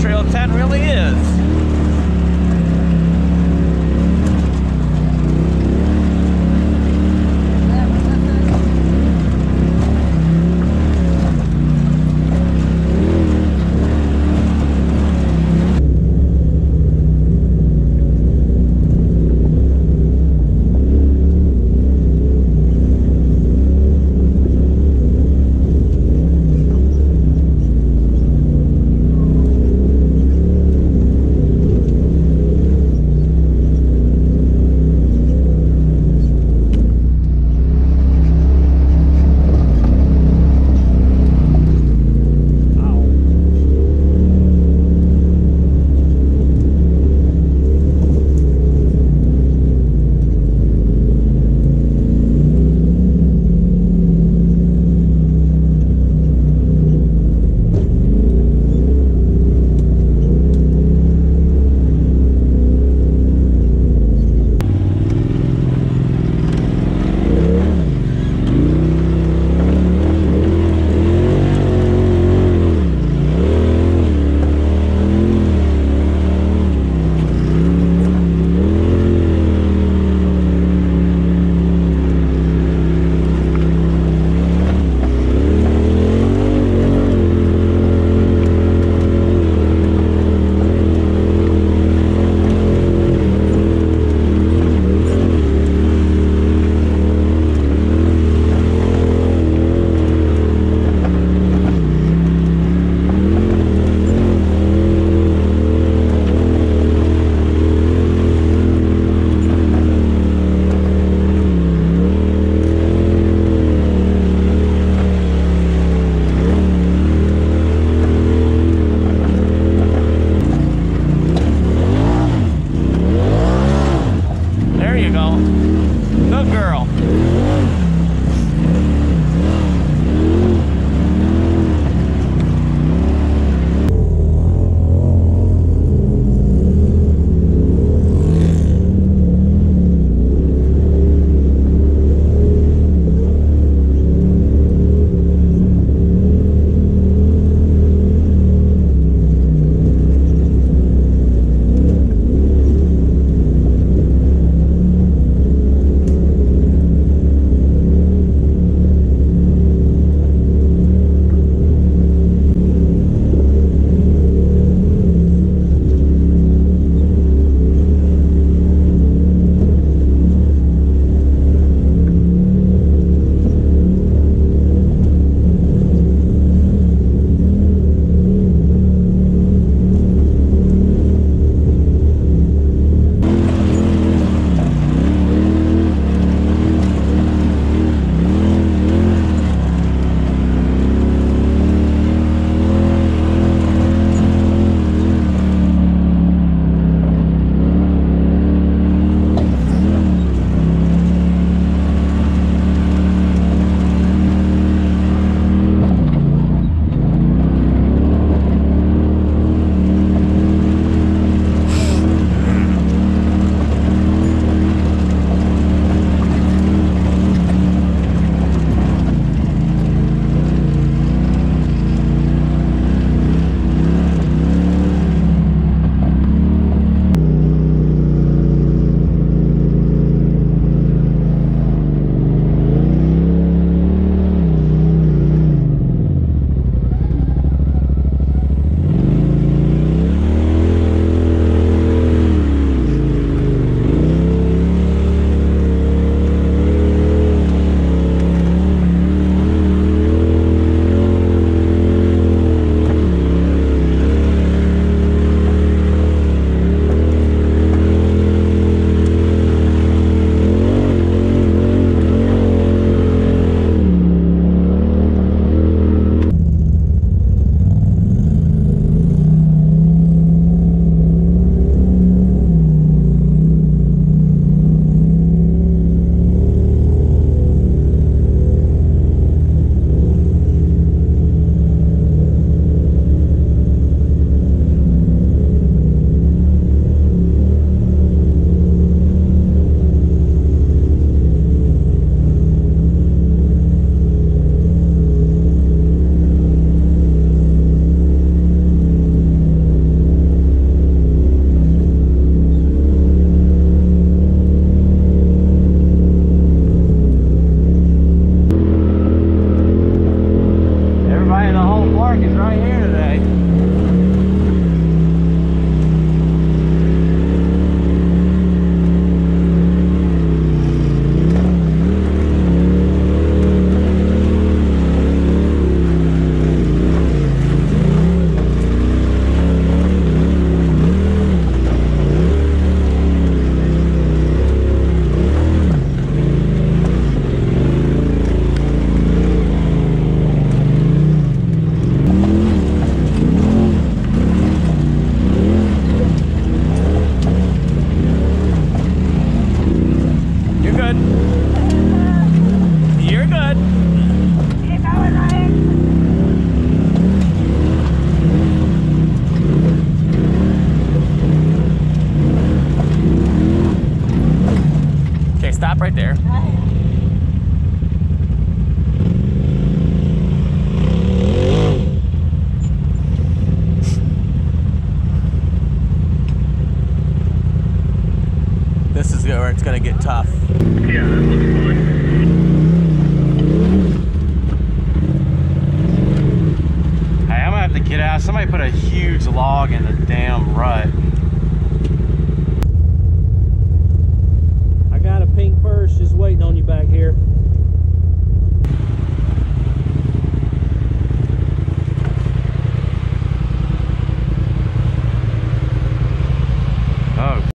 Trail 10 really is. park is right here today. Stop right there. This is where it's going to get tough. Yeah, that looks fine. Hey, I'm going to have to get out. Somebody put a huge log in the damn rut. Just waiting on you back here. Oh.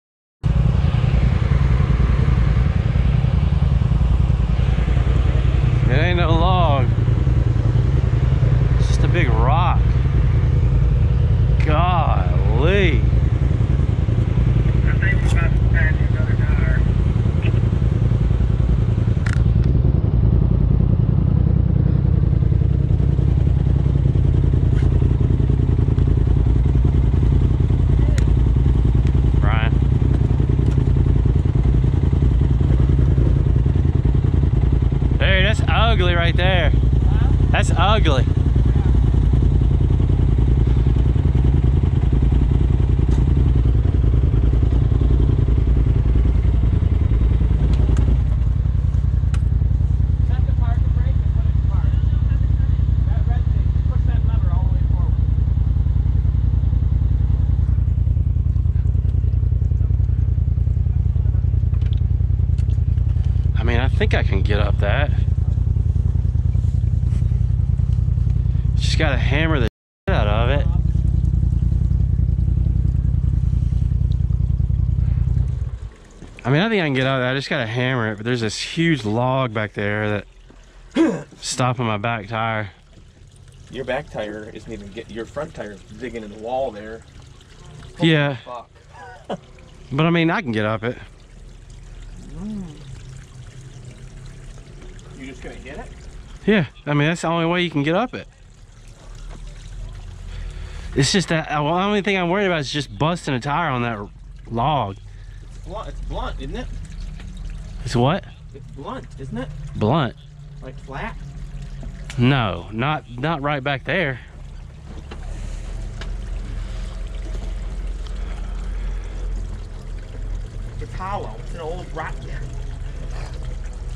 It ain't no log. It's just a big rock. Golly. Ugly right there. Huh? That's ugly. I mean, I think I can get up that. Just gotta hammer the shit out of it. I mean, I think I can get out of that. I just gotta hammer it, but there's this huge log back there that stopping my back tire. Your back tire isn't even getting, your front tire is digging in the wall there. Holy yeah. Fuck. But I mean, I can get up it. You just gonna get it? Yeah, I mean, that's the only way you can get up it. It's just that the only thing I'm worried about is just busting a tire on that log. It's blunt, isn't it? It's what? It's blunt, isn't it? Blunt. Like flat? No, not right back there. It's hollow. It's an old rock there. I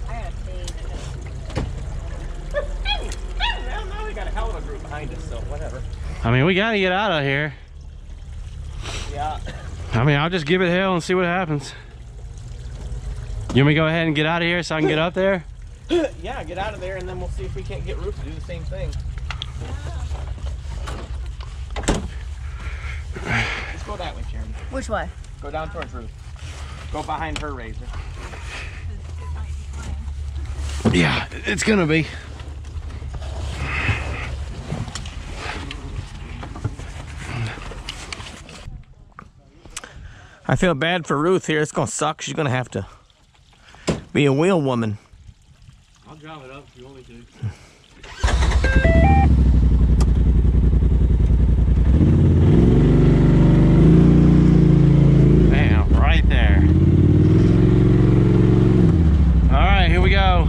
gotta see. Well, now we got a hell of a group behind us, so whatever. I mean, we gotta get out of here. Yeah. I mean, I'll just give it hell and see what happens. You want me to go ahead and get out of here so I can get up there? Yeah, get out of there and then we'll see if we can't get Ruth to do the same thing. Yeah. Let's go that way, Jeremy. Which way? Go down towards Ruth. Go behind her razor. Yeah, it's gonna be. I feel bad for Ruth here. It's gonna suck. She's gonna have to be a wheel woman. I'll drive it up if you want me to. Damn, right there. All right, here we go.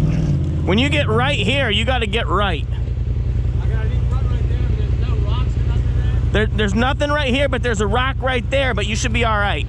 When you get right here, you got to get right. I got to run right there, but there's no rocks or nothing there. There's nothing right here, but there's a rock right there, but you should be all right.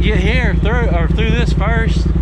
Get here through this first.